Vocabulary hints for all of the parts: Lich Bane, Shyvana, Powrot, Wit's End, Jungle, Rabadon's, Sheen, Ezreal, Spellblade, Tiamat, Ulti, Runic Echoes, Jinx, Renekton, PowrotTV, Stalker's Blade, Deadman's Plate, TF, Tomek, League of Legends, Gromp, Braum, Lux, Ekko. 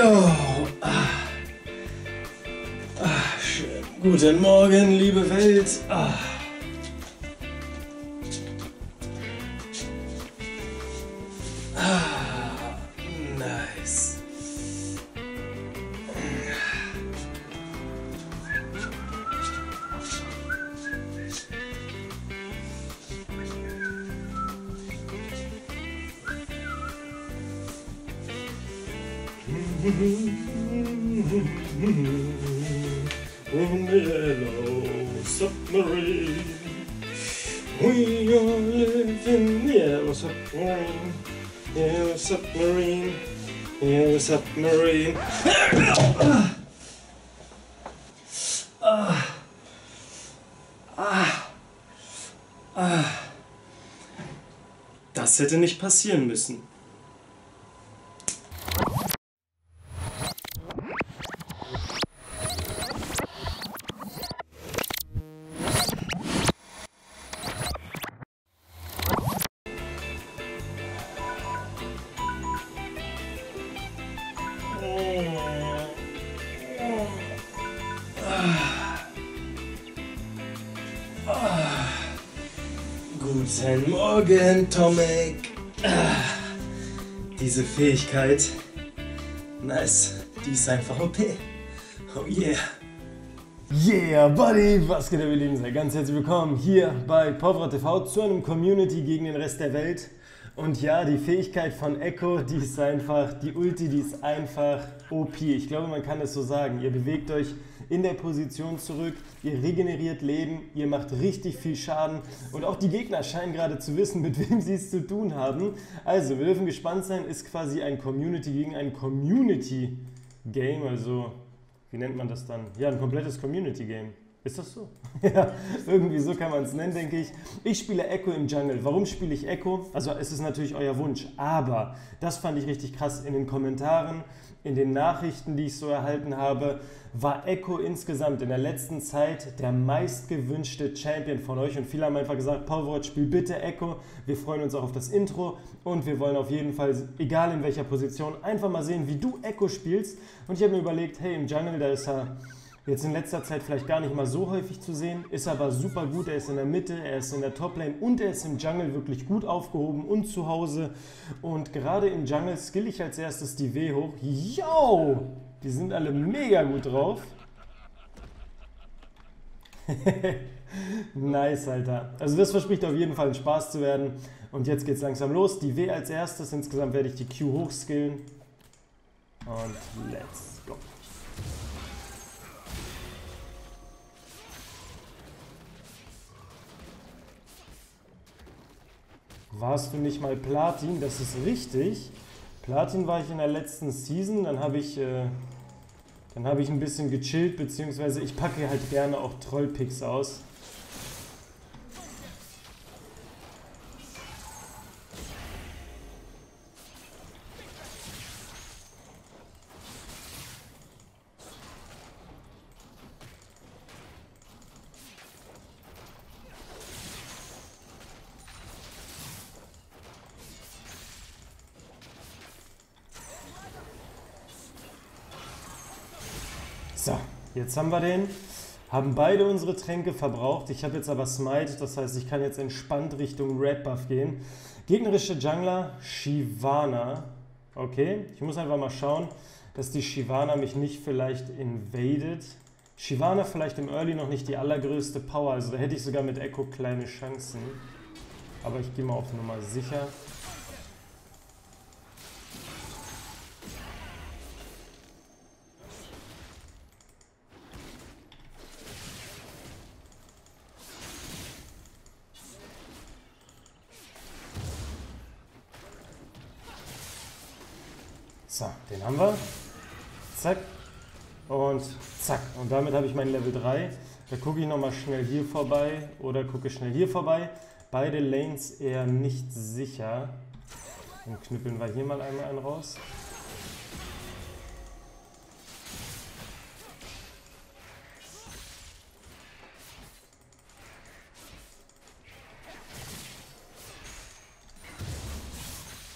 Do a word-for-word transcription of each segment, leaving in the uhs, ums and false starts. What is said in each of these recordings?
Yo. Ah. Ah, schön. Guten Morgen, liebe Welt. Ah. Ah. Nice. On the yellow submarine, we all live in the yellow submarine, yellow submarine, yellow submarine. Ah. Ah. Ah. Ah. Das hätte nicht passieren müssen. Guten Morgen, Tomek. Ah, diese Fähigkeit. Nice. Die ist einfach O P. Oh yeah. Yeah, Buddy. Was geht ab, ihr Lieben? Sehr ganz herzlich willkommen hier bei PowrotTV zu einem Community gegen den Rest der Welt. Und ja, die Fähigkeit von Ekko, die ist einfach, die Ulti, die ist einfach O P. Ich glaube, man kann es so sagen. Ihr bewegt euch in der Position zurück, ihr regeneriert Leben, ihr macht richtig viel Schaden und auch die Gegner scheinen gerade zu wissen, mit wem sie es zu tun haben. Also, wir dürfen gespannt sein, ist quasi ein Community gegen ein Community-Game, also, wie nennt man das dann? Ja, ein komplettes Community-Game. Ist das so? Ja, irgendwie so kann man es nennen, denke ich. Ich spiele Ekko im Jungle. Warum spiele ich Ekko? Also es ist natürlich euer Wunsch, aber das fand ich richtig krass in den Kommentaren, in den Nachrichten, die ich so erhalten habe, war Ekko insgesamt in der letzten Zeit der meistgewünschte Champion von euch und viele haben einfach gesagt, Powrot, spiel bitte Ekko, wir freuen uns auch auf das Intro und wir wollen auf jeden Fall, egal in welcher Position, einfach mal sehen, wie du Ekko spielst und ich habe mir überlegt, hey, im Jungle, da ist er jetzt in letzter Zeit vielleicht gar nicht mal so häufig zu sehen, ist aber super gut, er ist in der Mitte, er ist in der Toplane und er ist im Jungle wirklich gut aufgehoben und zu Hause. Und gerade im Jungle skill ich als erstes die W hoch. Yo! Die sind alle mega gut drauf. Nice, Alter. Also das verspricht auf jeden Fall einen Spaß zu werden. Und jetzt geht's langsam los. Die W als erstes, insgesamt werde ich die Q hochskillen. Und let's go. Warst du nicht mal Platin? Das ist richtig. Platin war ich in der letzten Season, dann habe ich, äh, dann habe ich ein bisschen gechillt, beziehungsweise ich packe halt gerne auch Trollpicks aus. So, jetzt haben wir den, haben beide unsere Tränke verbraucht, ich habe jetzt aber Smite, das heißt, ich kann jetzt entspannt Richtung Red Buff gehen. Gegnerische Jungler, Shyvana, okay, ich muss einfach mal schauen, dass die Shyvana mich nicht vielleicht invadet. Shyvana vielleicht im Early noch nicht die allergrößte Power, also da hätte ich sogar mit Ekko kleine Chancen, aber ich gehe mal auf Nummer sicher. So, den haben wir. Zack. Und zack. Und damit habe ich mein Level drei. Da gucke ich nochmal schnell hier vorbei. Oder gucke schnell hier vorbei. Beide Lanes eher nicht sicher. Dann knüppeln wir hier mal einmal einen raus.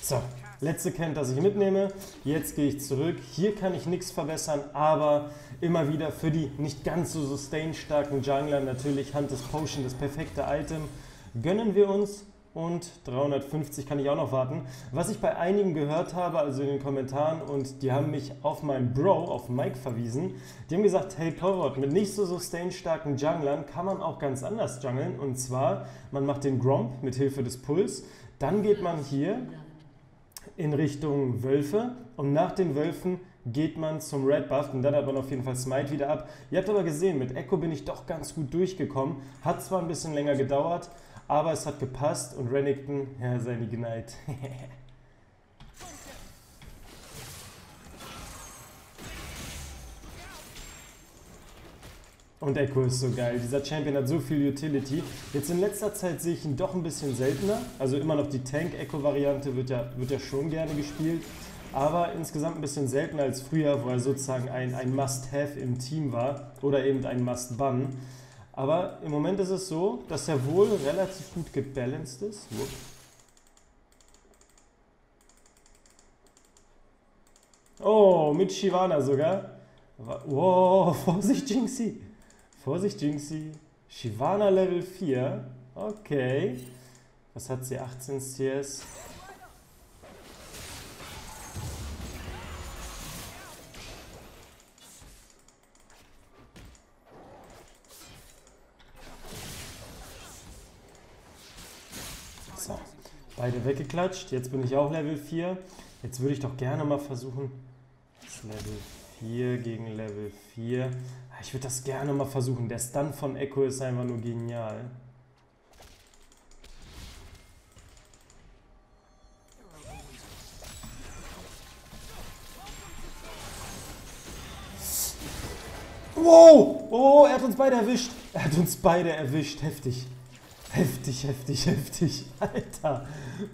So. letzte Camp, das ich mitnehme. Jetzt gehe ich zurück. Hier kann ich nichts verbessern, aber immer wieder für die nicht ganz so sustain-starken Jungler natürlich Hand des Potion, das perfekte Item, gönnen wir uns. Und dreihundertfünfzig kann ich auch noch warten. Was ich bei einigen gehört habe, also in den Kommentaren, und die haben mich auf meinen Bro, auf Mike verwiesen, die haben gesagt, hey Powrot, mit nicht so sustain-starken Junglern kann man auch ganz anders jungeln. Und zwar, man macht den Gromp mit Hilfe des Puls, dann geht man hier in Richtung Wölfe und nach den Wölfen geht man zum Red Buff und dann hat man auf jeden Fall Smite wieder ab. Ihr habt aber gesehen, mit Ekko bin ich doch ganz gut durchgekommen, hat zwar ein bisschen länger gedauert, aber es hat gepasst und Renekton, ja, seine Gneid. Und Ekko ist so geil. Dieser Champion hat so viel Utility. Jetzt in letzter Zeit sehe ich ihn doch ein bisschen seltener. Also immer noch die Tank-Ekko-Variante wird ja, wird ja schon gerne gespielt. Aber insgesamt ein bisschen seltener als früher, wo er sozusagen ein, ein Must-Have im Team war. Oder eben ein Must-Ban. Aber im Moment ist es so, dass er wohl relativ gut gebalanced ist. Whoop. Oh, mit Shyvana sogar. Wow, Vorsicht Jinxie. Vorsicht Jinxie. Shyvana Level vier. Okay. Was hat sie? achtzehn C S. So, beide weggeklatscht. Jetzt bin ich auch Level vier. Jetzt würde ich doch gerne mal versuchen. Das ist Level vier gegen Level vier. Ich würde das gerne mal versuchen. Der Stun von Ekko ist einfach nur genial. Wow! Oh, er hat uns beide erwischt. Er hat uns beide erwischt. Heftig. Heftig, heftig, heftig. Alter.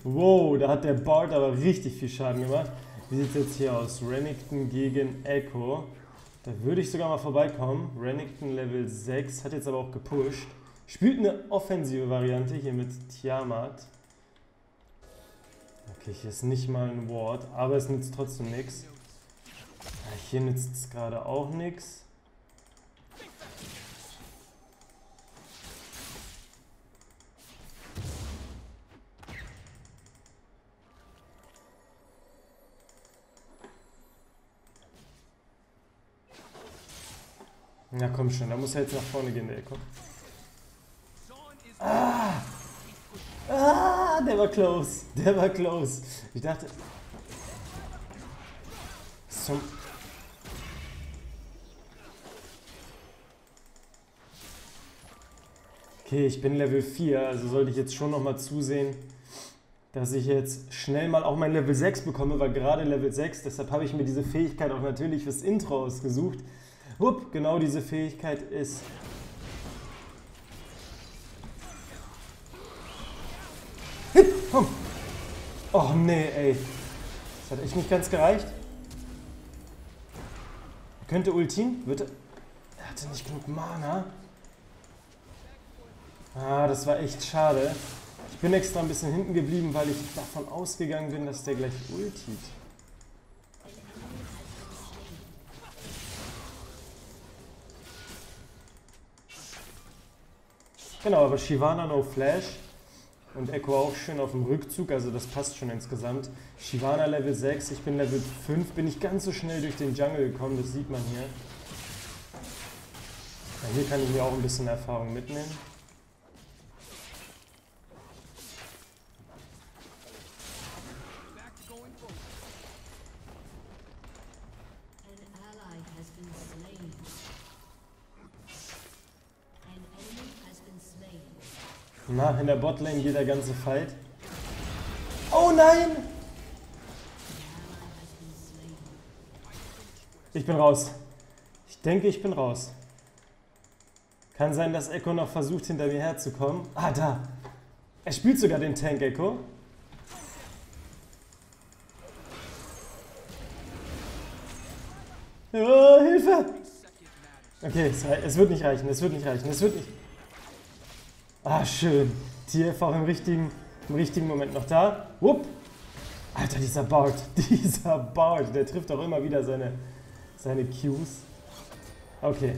Wow, da hat der Bard aber richtig viel Schaden gemacht. Wie sieht es jetzt hier aus? Renekton gegen Ekko. Da würde ich sogar mal vorbeikommen. Renekton Level sechs, hat jetzt aber auch gepusht. Spielt eine offensive Variante hier mit Tiamat. Okay, hier ist nicht mal ein Ward, aber es nützt trotzdem nichts. Ja, hier nützt es gerade auch nichts. Na komm schon, da muss er jetzt nach vorne gehen, der Ekko. Ah! Ah! Der war close! Der war close! Ich dachte... So. Okay, ich bin Level vier, also sollte ich jetzt schon nochmal zusehen, dass ich jetzt schnell mal auch mein Level sechs bekomme, weil gerade Level sechs, deshalb habe ich mir diese Fähigkeit auch natürlich fürs Intro ausgesucht. Hup, genau diese Fähigkeit ist. Hip, komm! Oh nee, ey. Das hat echt nicht ganz gereicht. Er könnte ultin, wird er. Er hatte nicht genug Mana. Ah, das war echt schade. Ich bin extra ein bisschen hinten geblieben, weil ich davon ausgegangen bin, dass der gleich ultit. Genau, aber Shyvana no Flash und Ekko auch schön auf dem Rückzug, also das passt schon insgesamt. Shyvana Level sechs, ich bin Level fünf, bin nicht ganz so schnell durch den Jungle gekommen, das sieht man hier. Ja, hier kann ich mir auch ein bisschen Erfahrung mitnehmen. Na, in der Botlane geht der ganze Fight. Oh nein! Ich bin raus. Ich denke, ich bin raus. Kann sein, dass Ekko noch versucht, hinter mir herzukommen. Ah, da! Er spielt sogar den Tank, Ekko. Oh, Hilfe! Okay, es wird nicht reichen, es wird nicht reichen, es wird nicht... Ah, schön. T F auch im richtigen, im richtigen Moment noch da. Wupp. Alter, dieser Bart, dieser Bart, der trifft auch immer wieder seine, seine Qs. Okay,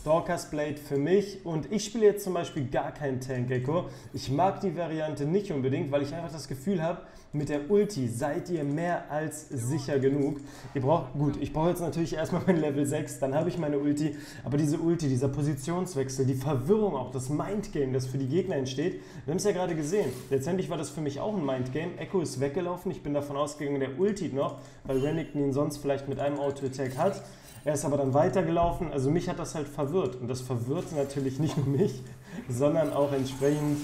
Stalker's Blade für mich und ich spiele jetzt zum Beispiel gar keinen Tank, Ekko. Ich mag die Variante nicht unbedingt, weil ich einfach das Gefühl habe, mit der Ulti seid ihr mehr als sicher genug. Ihr braucht, gut, ich brauche jetzt natürlich erstmal mein Level sechs, dann habe ich meine Ulti, aber diese Ulti, dieser Positionswechsel, die Verwirrung auch, das Mindgame, das für die Gegner entsteht, wir haben es ja gerade gesehen. Letztendlich war das für mich auch ein Mindgame. Ekko ist weggelaufen, ich bin davon ausgegangen, der ulti noch, weil Renekton ihn sonst vielleicht mit einem Auto-Attack hat. Er ist aber dann weitergelaufen, also mich hat das halt verwirrt. Und das verwirrt natürlich nicht nur mich, sondern auch entsprechend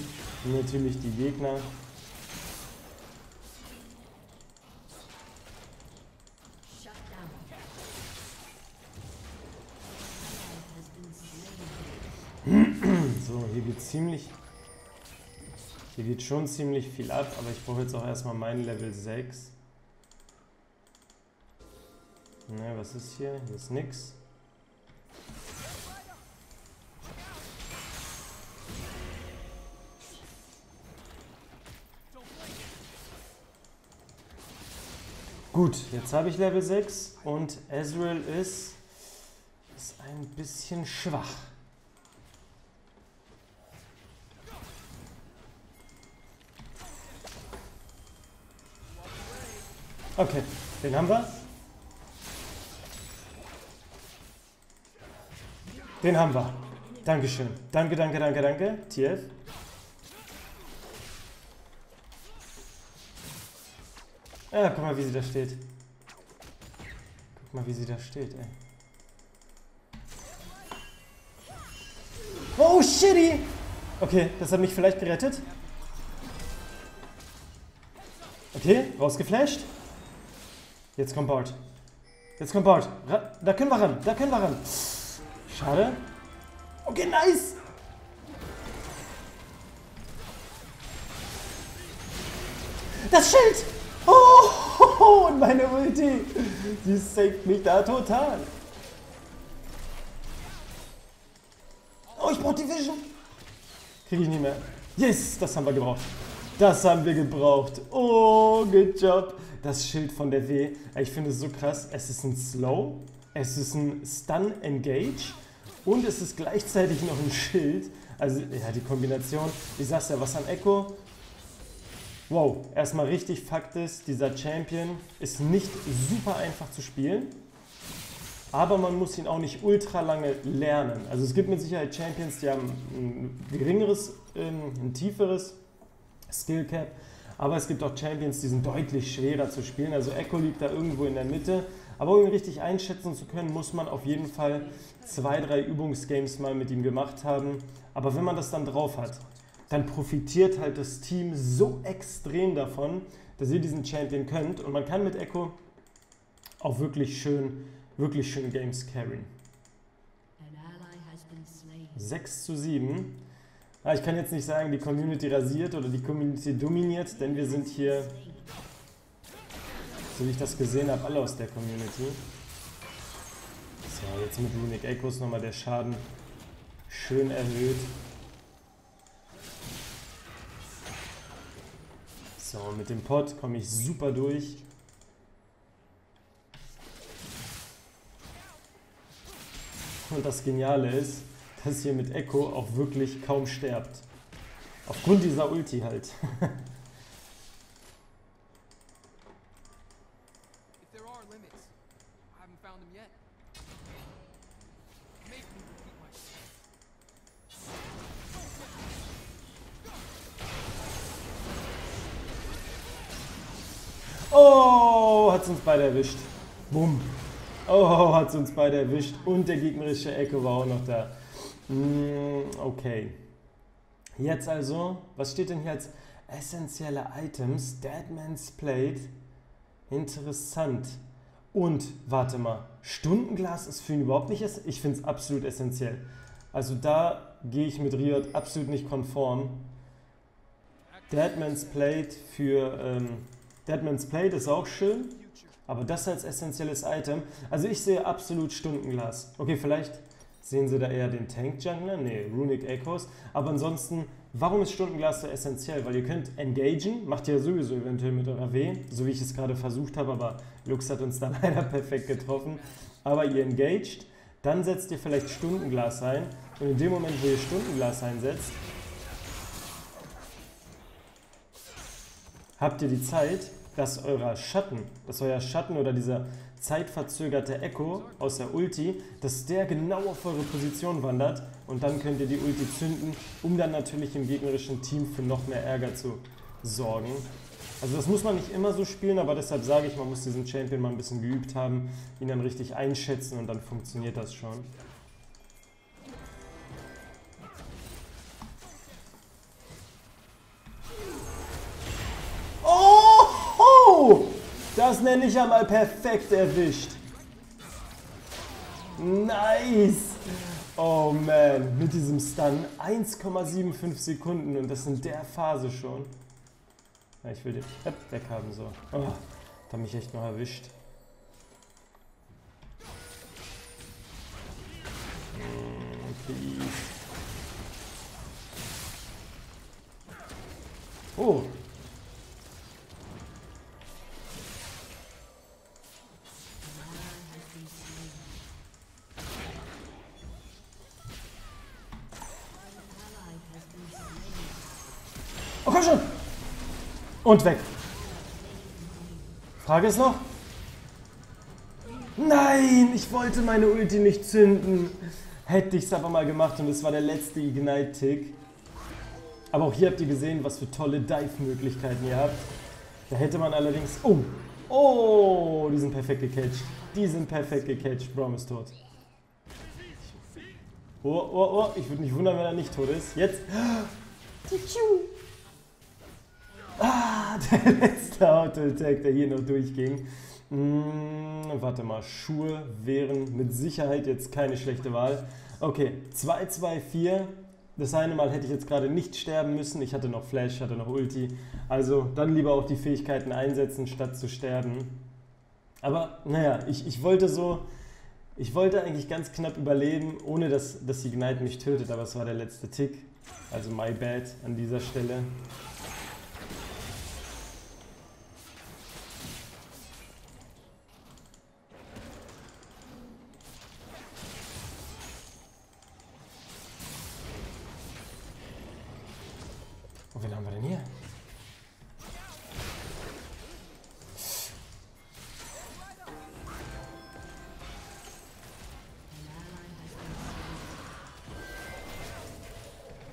natürlich die Gegner. So, hier geht ziemlich, hier geht schon ziemlich viel ab, aber ich brauche jetzt auch erstmal meinen Level sechs. Ne, was ist hier? Hier ist nix. Gut, jetzt habe ich Level sechs und Ezreal ist, ist ein bisschen schwach. Okay, den haben wir. Den haben wir. Dankeschön. Danke, danke, danke, danke. T F. Ah, guck mal, wie sie da steht. Guck mal, wie sie da steht, ey. Oh, shitty! Okay, das hat mich vielleicht gerettet. Okay, rausgeflasht. Jetzt kommt Bart. Jetzt kommt Bart. Da können wir ran, da können wir ran. Schade. Okay, nice! Das Schild! Oh, und meine Ulti! Die saved mich da total. Oh, ich brauch die Vision. Kriege ich nicht mehr. Yes, das haben wir gebraucht. Das haben wir gebraucht. Oh, good job. Das Schild von der W. Ich finde es so krass. Es ist ein Slow. Es ist ein Stun Engage und es ist gleichzeitig noch ein Schild. Also, ja, die Kombination. Ich sag's ja, was an Ekko. Wow, erstmal richtig Fakt ist, dieser Champion ist nicht super einfach zu spielen, aber man muss ihn auch nicht ultra lange lernen. Also es gibt mit Sicherheit Champions, die haben ein geringeres, ein tieferes Skill Cap, aber es gibt auch Champions, die sind deutlich schwerer zu spielen. Also Ekko liegt da irgendwo in der Mitte. Aber um ihn richtig einschätzen zu können, muss man auf jeden Fall zwei, drei Übungsgames mal mit ihm gemacht haben. Aber wenn man das dann drauf hat, dann profitiert halt das Team so extrem davon, dass ihr diesen Champion könnt. Und man kann mit Ekko auch wirklich schön, wirklich schön Games carryen. sechs zu sieben. Ich kann jetzt nicht sagen, die Community rasiert oder die Community dominiert, denn wir sind hier... So wie ich das gesehen habe, alle aus der Community. So, jetzt mit Runic Echoes nochmal der Schaden schön erhöht. So, mit dem Pot komme ich super durch. Und das Geniale ist, dass hier mit Ekko auch wirklich kaum sterbt. Aufgrund dieser Ulti halt. Oh, hat es uns beide erwischt. Bumm. Oh, hat es uns beide erwischt. Und der gegnerische Ekko war auch noch da. Mm, okay. Jetzt also, was steht denn hier als essentielle Items? Deadman's Plate. Interessant. Und, warte mal, Stundenglas ist für ihn überhaupt nicht essentiell? Ich finde es absolut essentiell. Also da gehe ich mit Riot absolut nicht konform. Deadman's Plate für... Ähm, Deadman's Plate ist auch schön, aber das als essentielles Item. Also ich sehe absolut Stundenglas. Okay, vielleicht sehen Sie da eher den Tank-Jungler, nee, Runic Echoes. Aber ansonsten Warum ist Stundenglas so essentiell? Weil ihr könnt engagen, macht ihr sowieso eventuell mit eurer W, so wie ich es gerade versucht habe, aber Lux hat uns da leider perfekt getroffen. Aber ihr engaged, dann setzt ihr vielleicht Stundenglas ein und in dem Moment, wo ihr Stundenglas einsetzt, habt ihr die Zeit, dass euer Schatten, dass euer Schatten oder dieser zeitverzögerte Ekko aus der Ulti, dass der genau auf eure Position wandert und dann könnt ihr die Ulti zünden, um dann natürlich im gegnerischen Team für noch mehr Ärger zu sorgen. Also das muss man nicht immer so spielen, aber deshalb sage ich, man muss diesen Champion mal ein bisschen geübt haben, ihn dann richtig einschätzen und dann funktioniert das schon. Das nenne ich ja mal perfekt erwischt. Nice. Oh man, mit diesem Stun eins Komma fünfundsiebzig Sekunden und das in der Phase schon. Ja, ich will den weg haben, so. Oh, da mich echt noch erwischt. Please. Oh. Oh, komm schon! Und weg. Frage ist noch? Nein, ich wollte meine Ulti nicht zünden. Hätte ich es aber mal gemacht und es war der letzte Ignite-Tick. Aber auch hier habt ihr gesehen, was für tolle Dive-Möglichkeiten ihr habt. Da hätte man allerdings... Oh! Oh, die sind perfekt gecatcht. Die sind perfekt gecatcht. Braum ist tot. Oh, oh, oh. Ich würde mich wundern, wenn er nicht tot ist. Jetzt... Die Q! Ah, der letzte Auto-Attack, der hier noch durchging. Hm, warte mal, Schuhe wären mit Sicherheit jetzt keine schlechte Wahl. Okay, zwei zwei vier. Das eine Mal hätte ich jetzt gerade nicht sterben müssen. Ich hatte noch Flash, hatte noch Ulti. Also dann lieber auch die Fähigkeiten einsetzen, statt zu sterben. Aber naja, ich, ich wollte so... Ich wollte eigentlich ganz knapp überleben, ohne dass, dass die Ignite mich tötet. Aber es war der letzte Tick. Also my bad an dieser Stelle.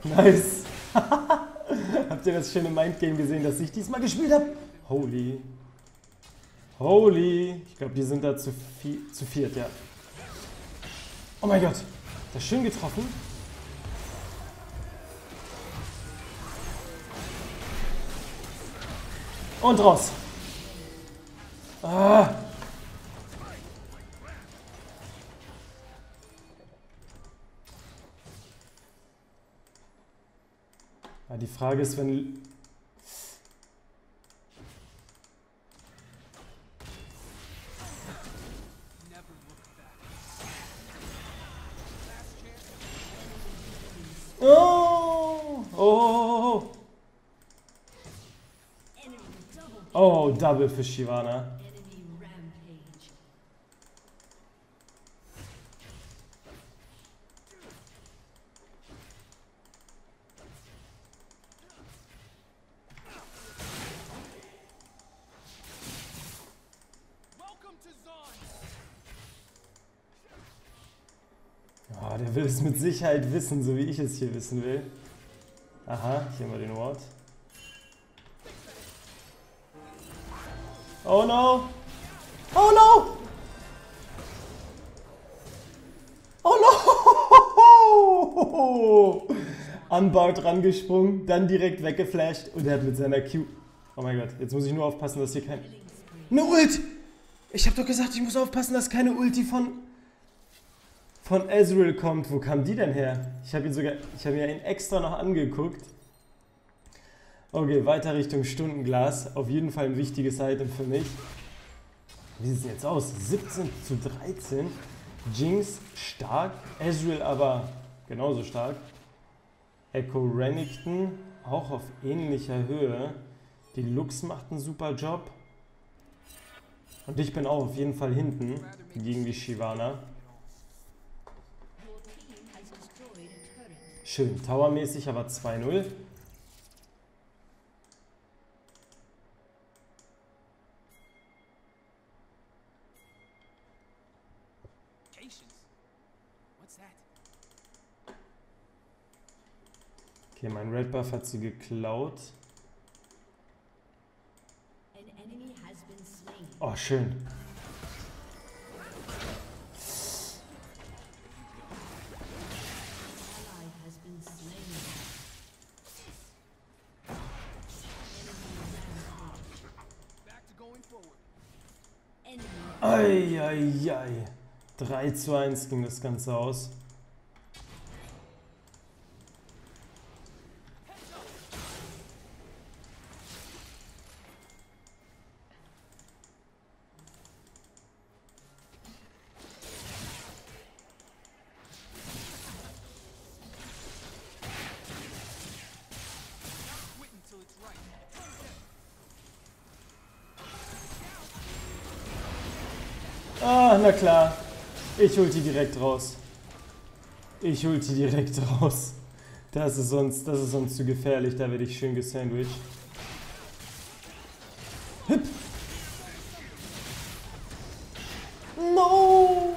Nice. Habt ihr das schöne Mindgame gesehen, das ich diesmal gespielt habe? Holy. Holy. Ich glaube, die sind da zu, vi zu viert, ja. Oh mein Gott. Das ist schön getroffen. Und raus. Ah. Die Frage ist, wenn... Oh! Oh! Oh, Double für Shyvana. Der will es mit Sicherheit wissen, so wie ich es hier wissen will. Aha, hier haben wir den Ward. Oh no! Oh no! Oh no! An Bart rangesprungen, dann direkt weggeflasht und er hat mit seiner Q... Oh mein Gott, jetzt muss ich nur aufpassen, dass hier kein... Eine Ult! Ich hab doch gesagt, ich muss aufpassen, dass keine Ulti von... von Ezreal kommt. Wo kam die denn her? Ich habe ihn sogar, ich habe ihn extra noch angeguckt. Okay, weiter Richtung Stundenglas. Auf jeden Fall ein wichtiges Item für mich. Wie sieht es jetzt aus? siebzehn zu dreizehn. Jinx stark, Ezreal aber genauso stark. Ekko Renekton, auch auf ähnlicher Höhe. Die Lux macht einen super Job. Und ich bin auch auf jeden Fall hinten gegen die Shyvana. Schön, towermäßig, aber zwei null. Okay, mein Red Buff hat sie geklaut. Oh, schön. Ei, ei, ei. drei zu eins ging das Ganze aus. Ah, na klar. Ich hol die direkt raus. Ich hol die direkt raus. Das ist sonst, das ist sonst zu gefährlich. Da werde ich schön gesandwiched. Hüpp. No!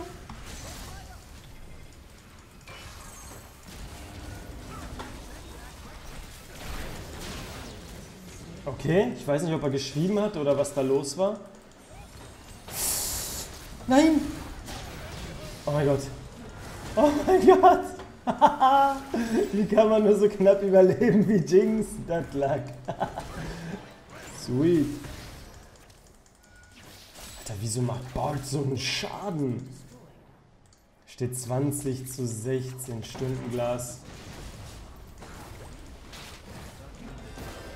Okay, ich weiß nicht, ob er geschrieben hat oder was da los war. Nein! Oh mein Gott! Oh mein Gott! Wie kann man nur so knapp überleben wie Jinx? Das lag. Sweet. Alter, wieso macht Bart so einen Schaden? Steht zwanzig zu sechzehn, Stundenglas.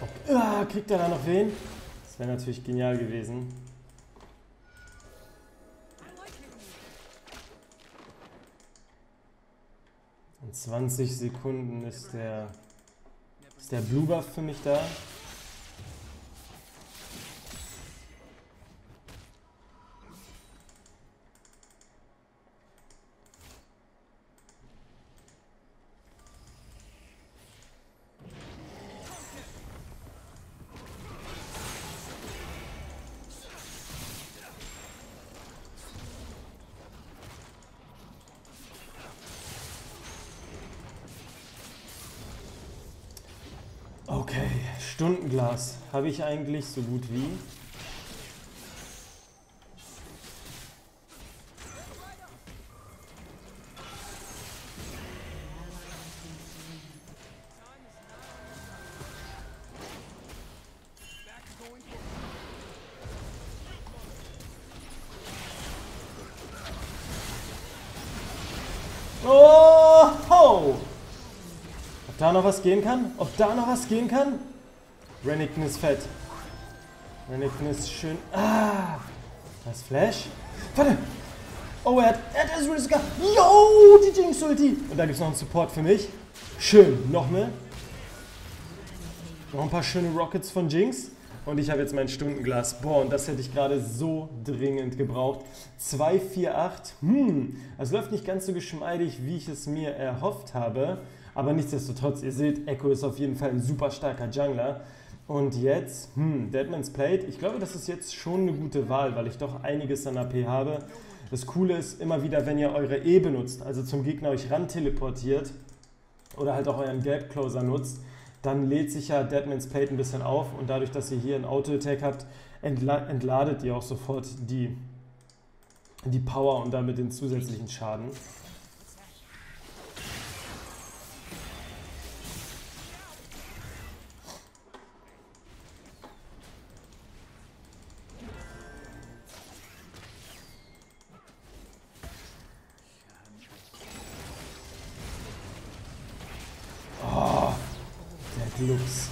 Okay. Ah, kriegt er da noch wen? Das wäre natürlich genial gewesen. In zwanzig Sekunden ist der, ist der Blue Buff für mich da. Okay, Stundenglas habe ich eigentlich so gut wie. Ob da noch was gehen kann? Ob da noch was gehen kann? Renekton ist fett. Renekton ist schön. Ah! Das Flash. Warte! Oh, er hat. Er hat Ezreal sogar. Yo! Die Jinx-Ulti! Und da gibt es noch einen Support für mich. Schön. Noch eine. Noch ein paar schöne Rockets von Jinx. Und ich habe jetzt mein Stundenglas. Boah, und das hätte ich gerade so dringend gebraucht. zwei vier acht. Hm. Es läuft nicht ganz so geschmeidig, wie ich es mir erhofft habe. Aber nichtsdestotrotz, ihr seht, Ekko ist auf jeden Fall ein super starker Jungler. Und jetzt, hm, Deadman's Plate. Ich glaube, das ist jetzt schon eine gute Wahl, weil ich doch einiges an A P habe. Das Coole ist immer wieder, wenn ihr eure E benutzt, also zum Gegner euch ran teleportiert oder halt auch euren Gap Closer nutzt, dann lädt sich ja Deadman's Plate ein bisschen auf. Und dadurch, dass ihr hier einen Auto-Attack habt, entla entladet ihr auch sofort die, die Power und damit den zusätzlichen Schaden. Lux.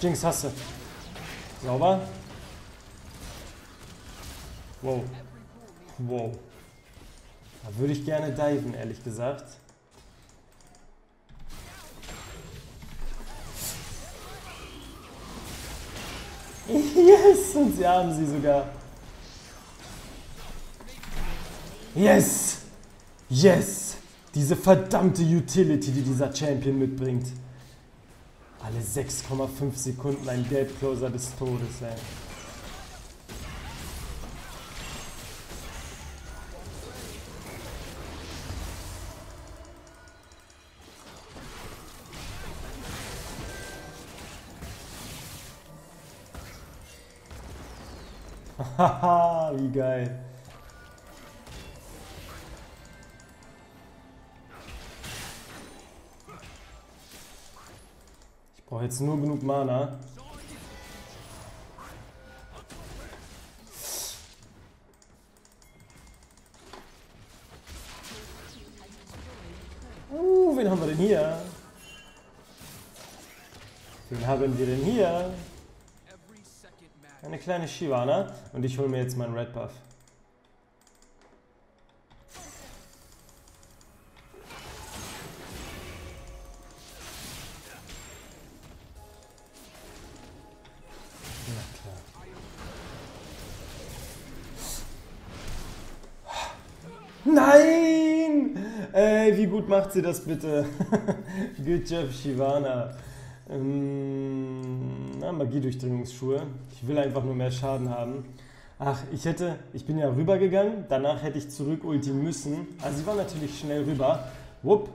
Jinx hasse. Sauber. Wow. Wow. Da würde ich gerne diven, ehrlich gesagt. Yes, und sie haben sie sogar. Yes! Yes! Diese verdammte Utility, die dieser Champion mitbringt. Alle sechs Komma fünf Sekunden ein Deadcloser des Todes, ey. Haha, wie geil. Ich brauche jetzt nur genug Mana. Uh, wen haben wir denn hier? Wen haben wir denn hier? Eine kleine Shyvana und ich hole mir jetzt meinen Red Buff. Na klar. Nein! Ey, wie gut macht sie das bitte? Good job, Shyvana. Ähm, na, Magiedurchdringungsschuhe. Ich will einfach nur mehr Schaden haben. Ach, ich hätte, ich bin ja rübergegangen, danach hätte ich zurück ulti müssen. Also sie war natürlich schnell rüber. Wupp.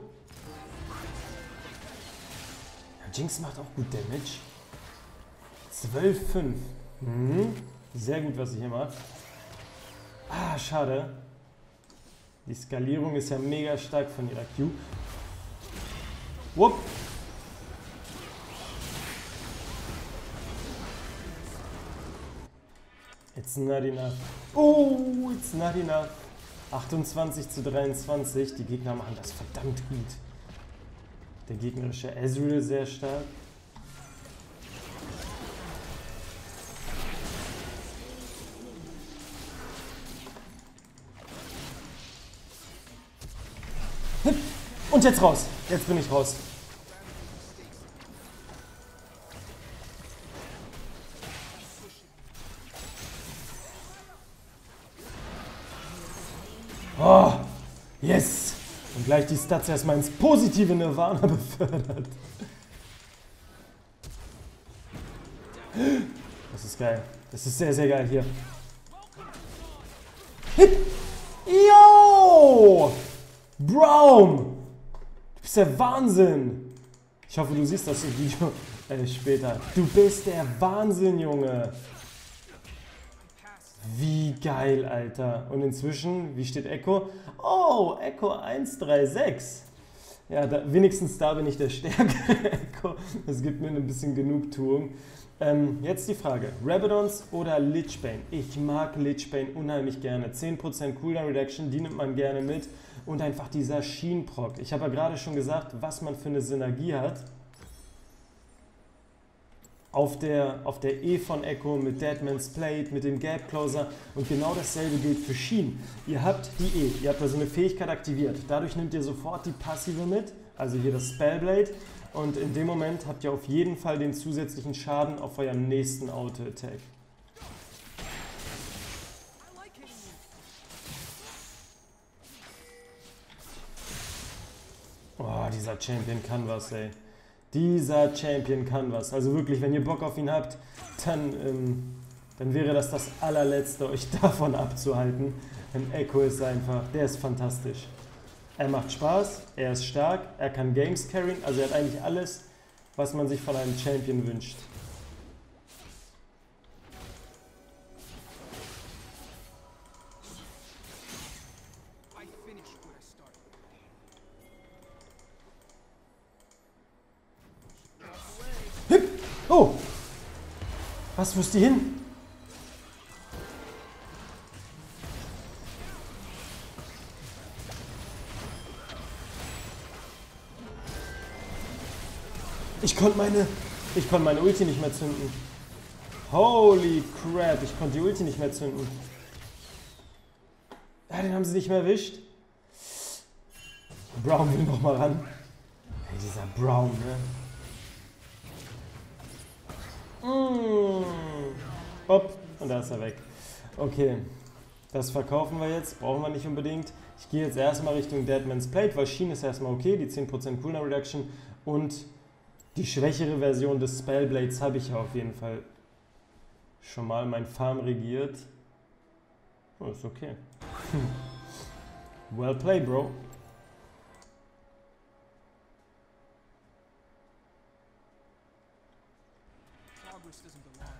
Ja, Jinx macht auch gut Damage. zwölf Komma fünf. Mhm. Sehr gut, was sie hier macht. Ah, schade. Die Skalierung ist ja mega stark von ihrer Q. Wupp. It's not enough. Oh, it's not enough. achtundzwanzig zu dreiundzwanzig. Die Gegner machen das verdammt gut. Der gegnerische Ezreal sehr stark. Und jetzt raus. Jetzt bin ich raus. Oh, yes! Und gleich die Stats erstmal ins positive Nirvana befördert. Das ist geil. Das ist sehr, sehr geil hier. Hit! Yo! Braum! Du bist der Wahnsinn! Ich hoffe, du siehst das im Video äh, später. Du bist der Wahnsinn, Junge! Wie geil, Alter. Und inzwischen, wie steht Ekko? Oh, Ekko eins drei sechs. Ja, da, wenigstens da bin ich der stärkere Ekko. Das gibt mir ein bisschen Genugtuung. Ähm, jetzt die Frage, Rabadon's oder Lich Bane? Ich mag Lich Bane unheimlich gerne. zehn Prozent Cooldown Reduction, die nimmt man gerne mit. Und einfach dieser Sheen-Proc. Ich habe ja gerade schon gesagt, was man für eine Synergie hat. Auf der, auf der E von Ekko mit Deadman's Plate, mit dem Gap Closer und genau dasselbe gilt für Sheen. Ihr habt die E, ihr habt also eine Fähigkeit aktiviert. Dadurch nehmt ihr sofort die Passive mit, also hier das Spellblade und in dem Moment habt ihr auf jeden Fall den zusätzlichen Schaden auf eurem nächsten Auto-Attack. Oh, dieser Champion kann was, ey. Dieser Champion kann was. Also wirklich, wenn ihr Bock auf ihn habt, dann, ähm, dann wäre das das allerletzte, euch davon abzuhalten. Denn Ekko ist einfach, der ist fantastisch. Er macht Spaß, er ist stark, er kann Games carryen, also er hat eigentlich alles, was man sich von einem Champion wünscht. Oh! Was muss die hin? Ich konnte meine... Ich konnte meine Ulti nicht mehr zünden. Holy crap, ich konnte die Ulti nicht mehr zünden. Ja, den haben sie nicht mehr erwischt. Braum will nochmal ran. Ey, dieser Braum, ne? Mmh. Hopp, und da ist er weg. Okay, das verkaufen wir jetzt, brauchen wir nicht unbedingt. Ich gehe jetzt erstmal Richtung Deadman's Plate, weil Sheen ist erstmal okay, die zehn Prozent Cooldown Reduction und die schwächere Version des Spellblades habe ich ja auf jeden Fall schon mal mein Farm regiert. Oh, ist okay. Well played, Bro.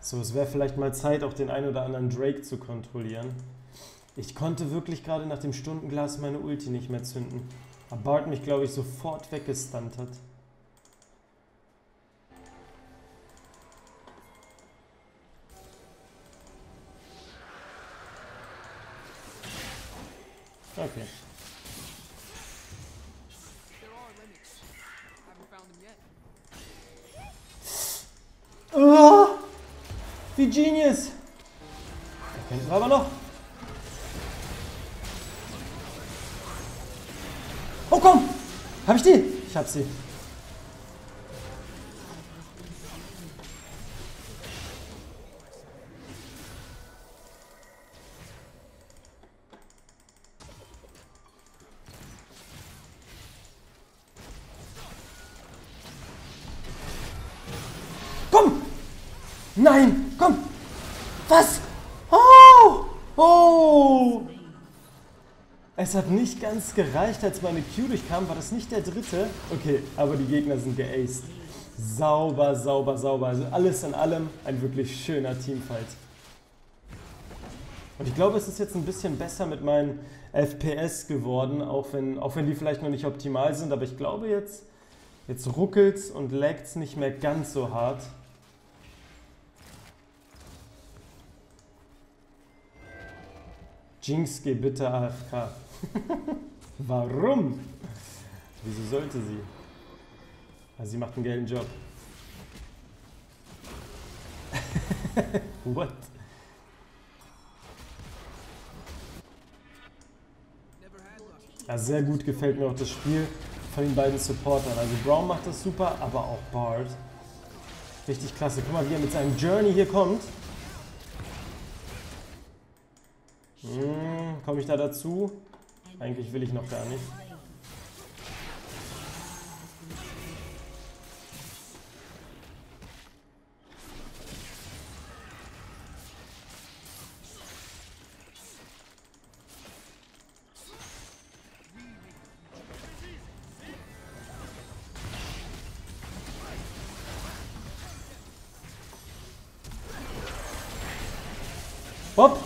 So, es wäre vielleicht mal Zeit, auch den ein oder anderen Drake zu kontrollieren. Ich konnte wirklich gerade nach dem Stundenglas meine Ulti nicht mehr zünden. Aber Bart mich, glaube ich, sofort weggestunt hat. Okay. Oh, wie genius! Da könnten wir aber noch. Oh komm! Hab ich die? Ich hab sie. Nein, komm! Was? Oh! Oh! Es hat nicht ganz gereicht, als meine Q durchkam. War das nicht der dritte? Okay, aber die Gegner sind geaced. Sauber, sauber, sauber. Also alles in allem ein wirklich schöner Teamfight. Und ich glaube, es ist jetzt ein bisschen besser mit meinen F P S geworden, auch wenn, auch wenn die vielleicht noch nicht optimal sind. Aber ich glaube, jetzt, jetzt ruckelt's und lagt's nicht mehr ganz so hart. Jinx, geh bitte A F K. Warum? Wieso sollte sie? Also sie macht einen geilen Job. What? Also sehr gut gefällt mir auch das Spiel von den beiden Supportern. Also Braum macht das super, aber auch Bard. Richtig klasse. Guck mal, wie er mit seinem Journey hier kommt. Hm, komme ich da dazu? Eigentlich will ich noch gar nicht. Hopp!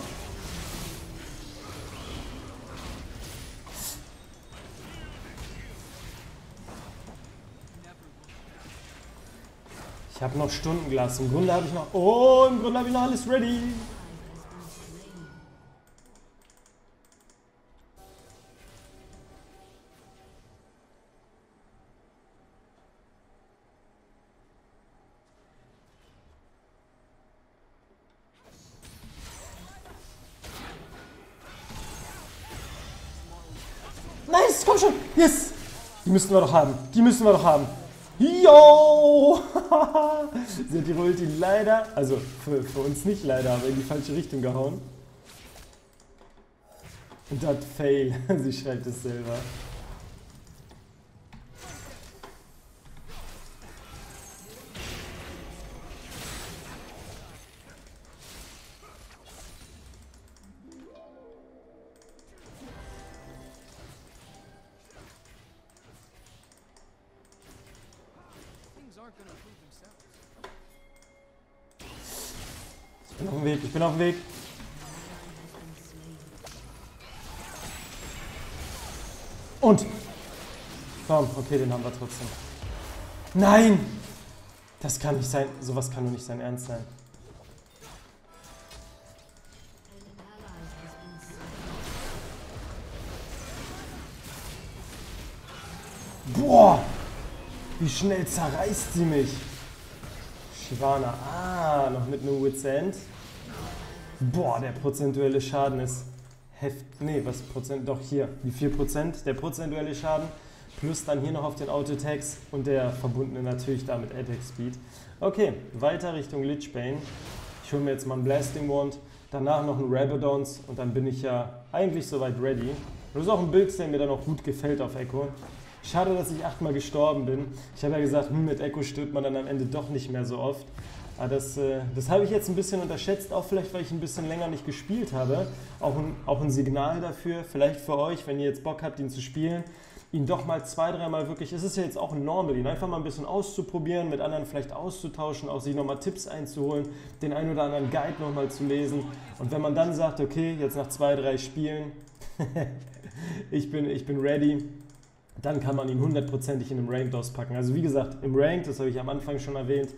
Ich habe noch Stundenglas. Im Grunde habe ich noch... Oh, im Grunde habe ich noch alles ready. Nice, komm schon. Yes. Die müssen wir doch haben. Die müssen wir doch haben. Yo! Sie hat die Ulti leider, also für, für uns nicht leider, aber in die falsche Richtung gehauen. Und das Fail, sie schreibt es selber. Ich bin auf dem Weg, ich bin auf dem Weg. Und! Komm, okay, den haben wir trotzdem. Nein! Das kann nicht sein. Sowas kann doch nicht sein Ernst sein. Boah! Wie schnell zerreißt sie mich! Shyvana, ah, noch mit einem Wit's End. Boah, der prozentuelle Schaden ist heftig. Ne, was Prozent? Doch, hier, die vier Prozent. Der prozentuelle Schaden Plus dann hier noch auf den Auto-Tags und der verbundene natürlich da mit Attack Speed. Okay, weiter Richtung Lich Bane. Ich hole mir jetzt mal einen Blasting Wand, danach noch einen Rabadon's und dann bin ich ja eigentlich soweit ready. Das ist auch ein Build, der mir dann auch gut gefällt auf Ekko. Schade, dass ich achtmal gestorben bin. Ich habe ja gesagt, hm, mit Ekko stirbt man dann am Ende doch nicht mehr so oft. Aber das, äh, das habe ich jetzt ein bisschen unterschätzt, auch vielleicht, weil ich ein bisschen länger nicht gespielt habe. Auch ein, auch ein Signal dafür, vielleicht für euch, wenn ihr jetzt Bock habt, ihn zu spielen, ihn doch mal zwei, dreimal wirklich, es ist ja jetzt auch ein Normal, ihn einfach mal ein bisschen auszuprobieren, mit anderen vielleicht auszutauschen, auch sich nochmal Tipps einzuholen, den ein oder anderen Guide nochmal zu lesen. Und wenn man dann sagt, okay, jetzt nach zwei, drei Spielen, ich bin, ich bin ready, dann kann man ihn hundertprozentig in einem Ranked auspacken. Also wie gesagt, im Ranked, das habe ich am Anfang schon erwähnt,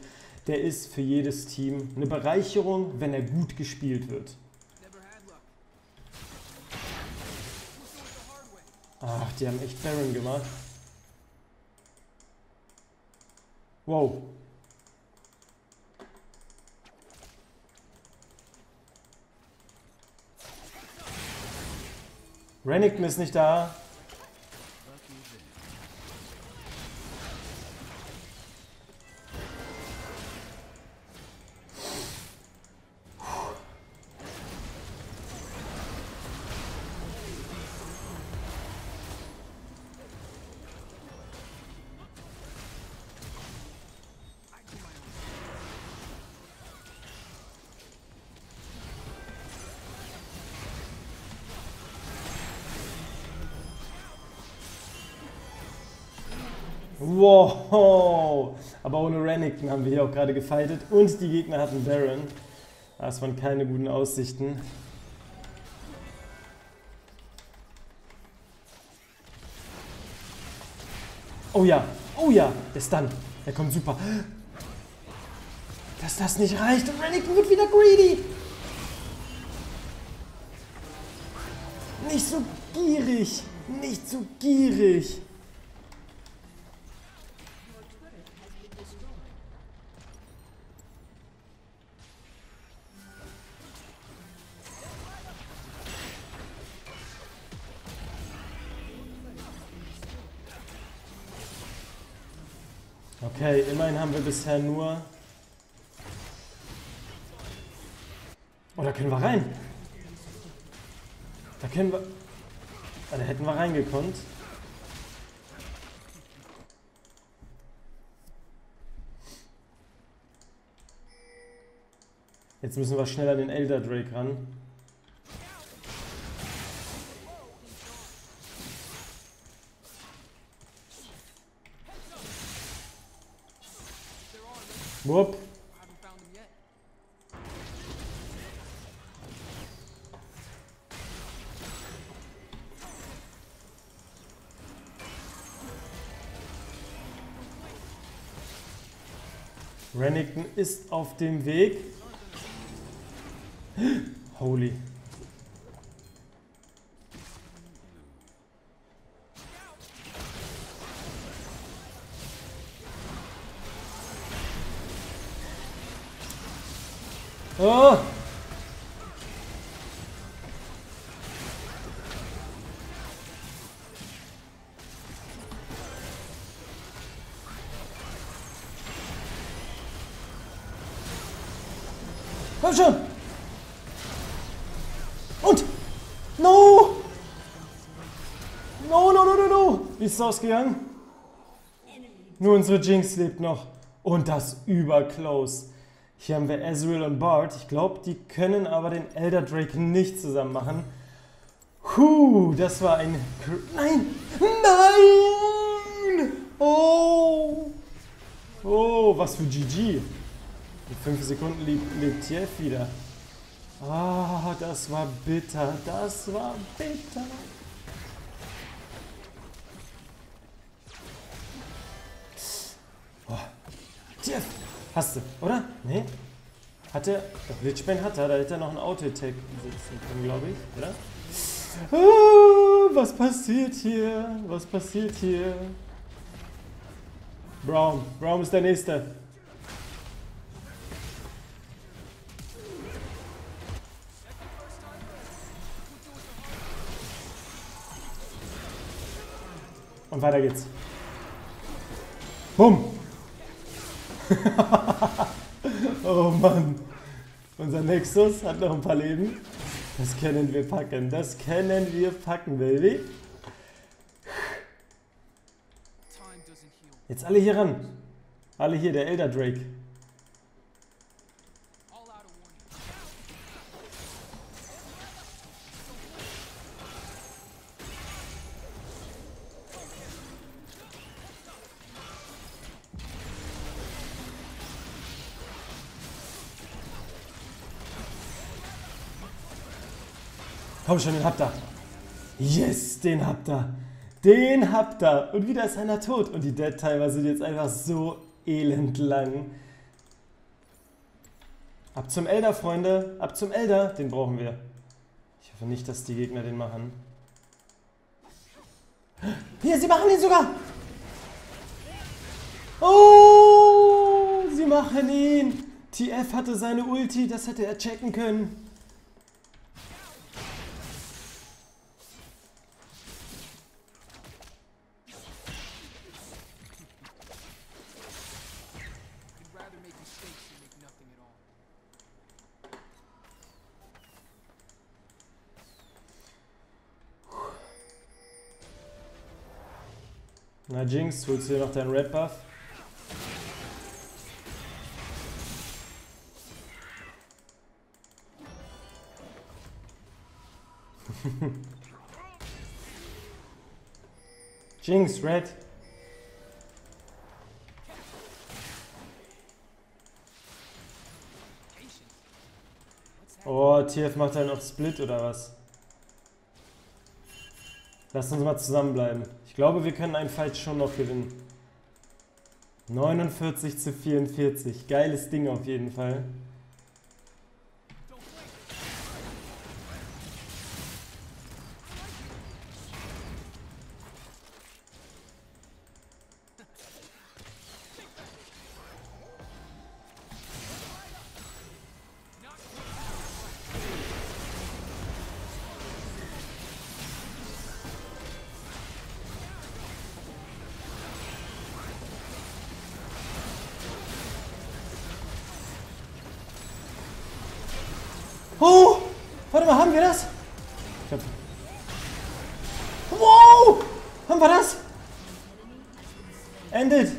der ist für jedes Team eine Bereicherung, wenn er gut gespielt wird. Ach, die haben echt Baron gemacht. Wow. Renekton ist nicht da. Wow, aber ohne Renekton haben wir hier auch gerade gefightet und die Gegner hatten Baron. Das waren keine guten Aussichten. Oh ja, oh ja, der ist dann. Der kommt super. Dass das nicht reicht und Renekton wird wieder greedy. Nicht so gierig, nicht so gierig. Okay, immerhin haben wir bisher nur... Oh, da können wir rein! Da können wir... Ah, da hätten wir reingekonnt. Jetzt müssen wir schnell an den Elder Drake ran. Wupp. Renekton ist auf dem Weg. Holy. Oh! Komm schon! Und! No! No, no, no, no, no! Wie ist es ausgegangen? Nur unsere Jinx lebt noch. Und das überclose. Hier haben wir Ezreal und Bard. Ich glaube, die können aber den Elder Drake nicht zusammen machen. Huh, das war ein... Nein! Nein! Oh! Oh, was für G G. In fünf Sekunden lebt T F wieder. Ah, das war bitter. Das war bitter. Oh. T F! Hast du, oder? Nee? Hat er. Lich Bane hat er, da hätte er noch einen Auto-Tag sitzen können, glaube ich, oder? Ah, was passiert hier? Was passiert hier? Braum. Braum ist der Nächste. Und weiter geht's. Bumm! Oh Mann. Unser Nexus hat noch ein paar Leben. Das können wir packen. Das können wir packen, Baby. Jetzt alle hier ran. Alle hier, der Elder Drake. Komm schon, den habt ihr. Yes, den habt ihr. Den habt ihr. Und wieder ist einer tot. Und die Dead-Timer sind jetzt einfach so elend lang. Ab zum Elder, Freunde. Ab zum Elder. Den brauchen wir. Ich hoffe nicht, dass die Gegner den machen. Hier, sie machen ihn sogar. Oh, sie machen ihn. T F hatte seine Ulti. Das hätte er checken können. Na Jinx, holst du dir noch deinen Red Buff? Jinx, Red! Oh, T F macht dann noch Split oder was? Lasst uns mal zusammenbleiben. Ich glaube, wir können einen Fight schon noch gewinnen. neunundvierzig zu vierundvierzig. Geiles Ding auf jeden Fall. Oh! Warte mal, haben wir das? Ich hab's. Wow! Haben wir das? Endet!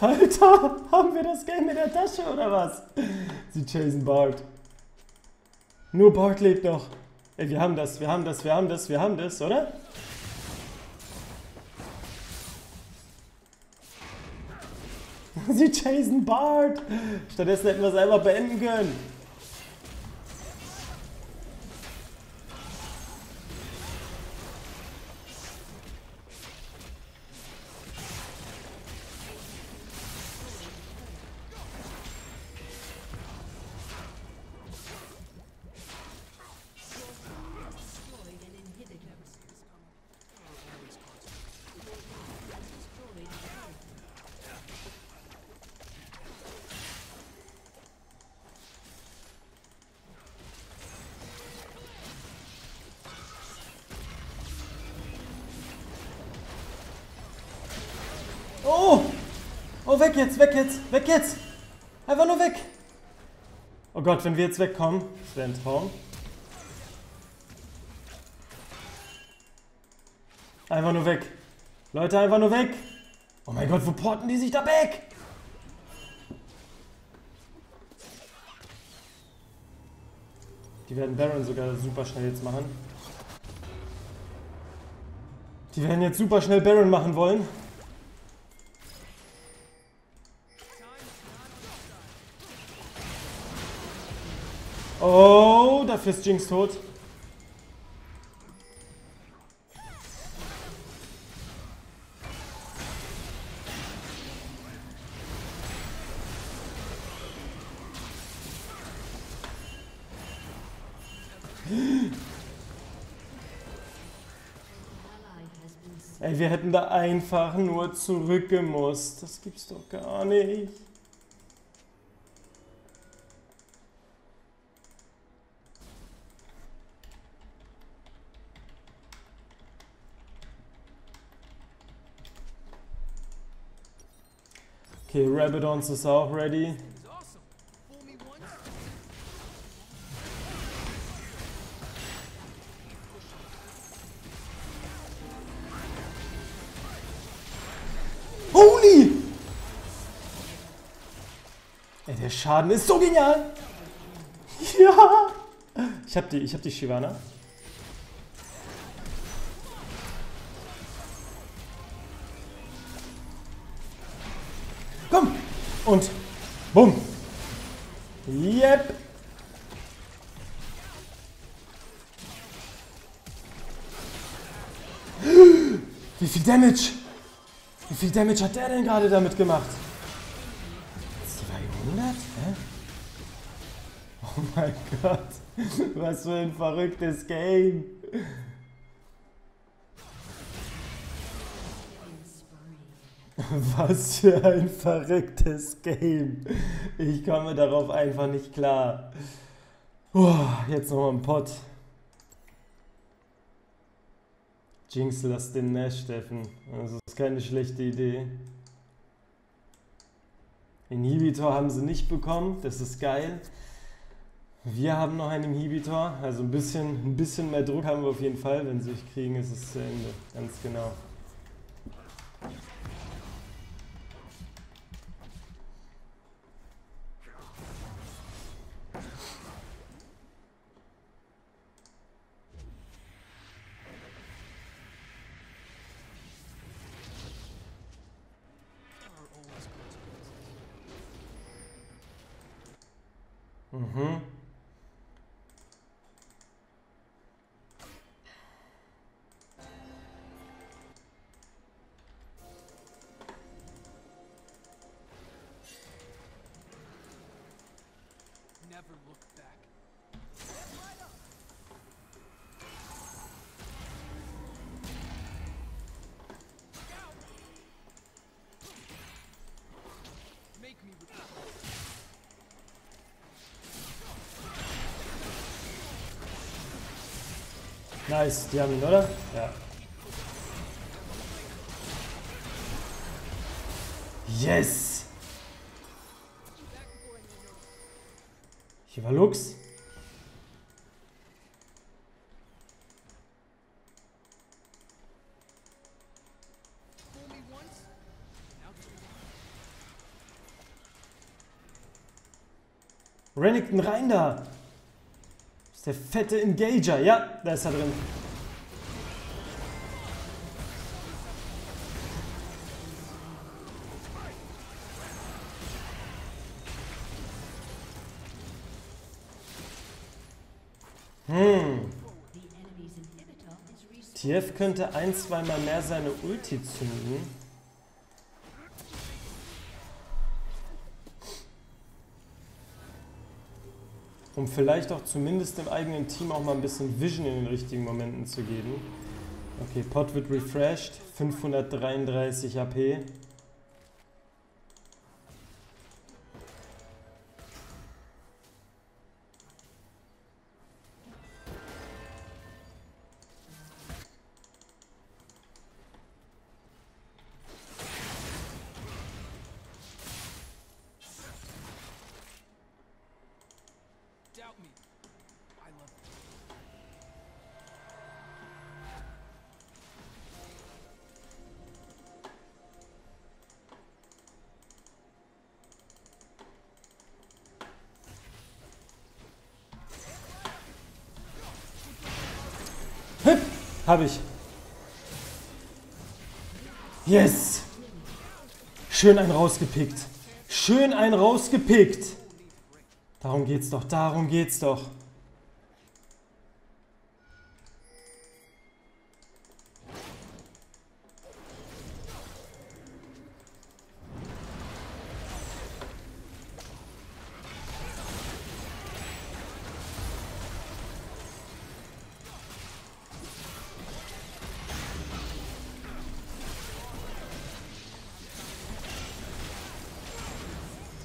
Alter! Haben wir das Game in der Tasche oder was? Sie chasen Bart. Nur Bart lebt noch. Ey, wir haben das, wir haben das, wir haben das, wir haben das, oder? Sie chasen Bart! Stattdessen hätten wir es einfach beenden können. Oh, weg jetzt, weg jetzt, weg jetzt! Einfach nur weg! Oh Gott, wenn wir jetzt wegkommen, das wäre ein Traum. Einfach nur weg. Leute, einfach nur weg! Oh mein Gott, wo porten die sich da weg? Die werden Baron sogar super schnell jetzt machen. Die werden jetzt super schnell Baron machen wollen. Oh, dafür ist Jinx tot. Ey, wir hätten da einfach nur zurückgemusst. Das gibt's doch gar nicht. Okay, Rabadon's ist auch ready. Holy! Ey, der Schaden ist so genial! Ja! Ich hab die, ich hab die Shyvana. Komm! Und bumm! Yep! Wie viel Damage! Wie viel Damage hat der denn gerade damit gemacht? zweihundert? Hä? Oh mein Gott. Was für ein verrücktes Game. Was für ein verrücktes Game. Ich komme darauf einfach nicht klar. Oh, jetzt nochmal ein Pott. Jinx, lass den Nash steffen. Also das ist keine schlechte Idee. Inhibitor haben sie nicht bekommen, das ist geil. Wir haben noch einen Inhibitor, also ein bisschen, ein bisschen mehr Druck haben wir auf jeden Fall. Wenn sie euch kriegen, ist es zu Ende, ganz genau. Mhm. Nice, die haben ihn, oder? Ja. Yes! Hier war Lux. Renekton rein da! Der fette Engager. Ja, da ist er drin. Hm. T F könnte ein, zweimal mehr seine Ulti zünden. Um vielleicht auch zumindest dem eigenen Team auch mal ein bisschen Vision in den richtigen Momenten zu geben. Okay, Pot wird refreshed. fünfhundertdreiunddreißig A P. Hab ich. Yes! Schön einen rausgepickt. Schön einen rausgepickt. Darum geht's doch, darum geht's doch.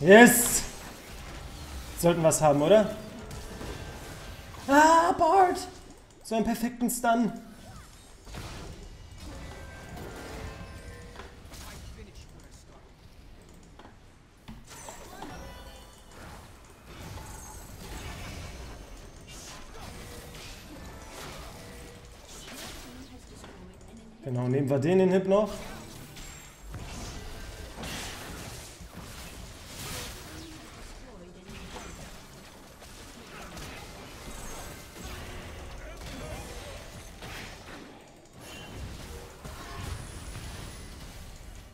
Yes! Sollten was haben, oder? Ah, Bart! So einen perfekten Stun! Genau, nehmen wir den in den Hip noch.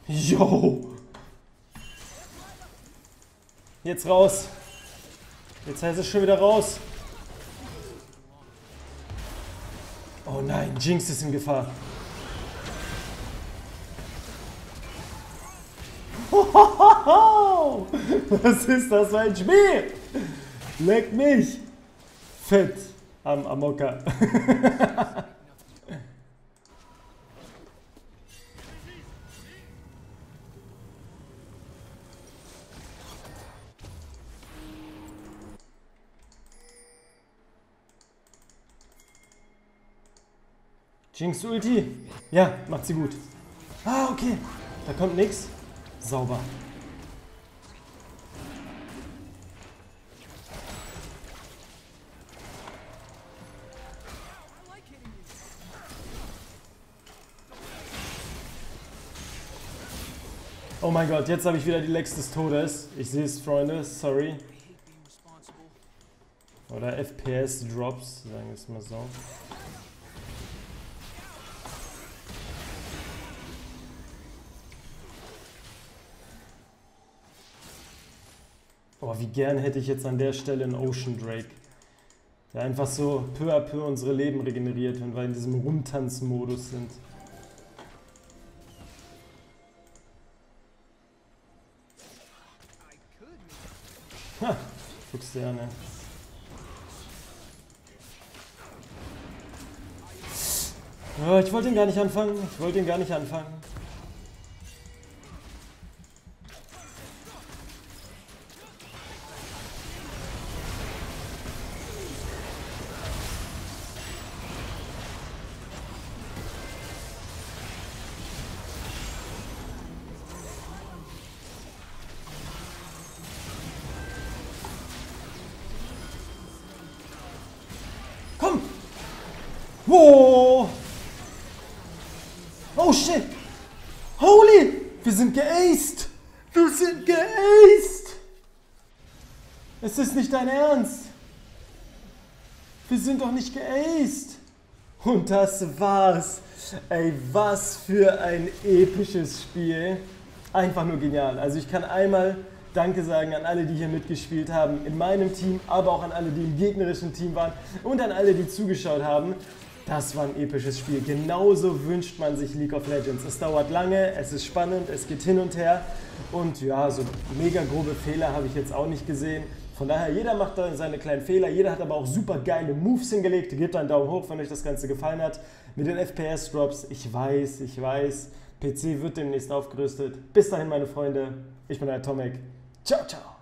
Yo! Jetzt raus! Jetzt heißt es schon wieder raus! Oh nein, Jinx ist in Gefahr! Hohoho! Was ist das für ein Spiel? Leck mich! Fett am Amoka! Jinx Ulti. Ja, macht sie gut. Ah, okay. Da kommt nichts. Sauber. Oh mein Gott, jetzt habe ich wieder die Lex des Todes. Ich sehe es, Freunde. Sorry. Oder F P S-Drops, sagen wir es mal so. Boah, wie gern hätte ich jetzt an der Stelle einen Ocean Drake, der einfach so peu à peu unsere Leben regeneriert, wenn wir in diesem Rumtanzmodus sind. Ha, guckst du ja, ne? Oh, ich wollte ihn gar nicht anfangen, ich wollte ihn gar nicht anfangen. Wow! Oh shit! Holy! Wir sind geaced! Wir sind geaced! Es ist nicht dein Ernst! Wir sind doch nicht geaced! Und das war's! Ey, was für ein episches Spiel! Einfach nur genial! Also ich kann einmal Danke sagen an alle, die hier mitgespielt haben, in meinem Team, aber auch an alle, die im gegnerischen Team waren und an alle, die zugeschaut haben. Das war ein episches Spiel. Genauso wünscht man sich League of Legends. Es dauert lange, es ist spannend, es geht hin und her. Und ja, so mega grobe Fehler habe ich jetzt auch nicht gesehen. Von daher, jeder macht da seine kleinen Fehler. Jeder hat aber auch super geile Moves hingelegt. Gebt einen Daumen hoch, wenn euch das Ganze gefallen hat. Mit den F P S-Drops, ich weiß, ich weiß. P C wird demnächst aufgerüstet. Bis dahin, meine Freunde. Ich bin der Tomek. Ciao, ciao.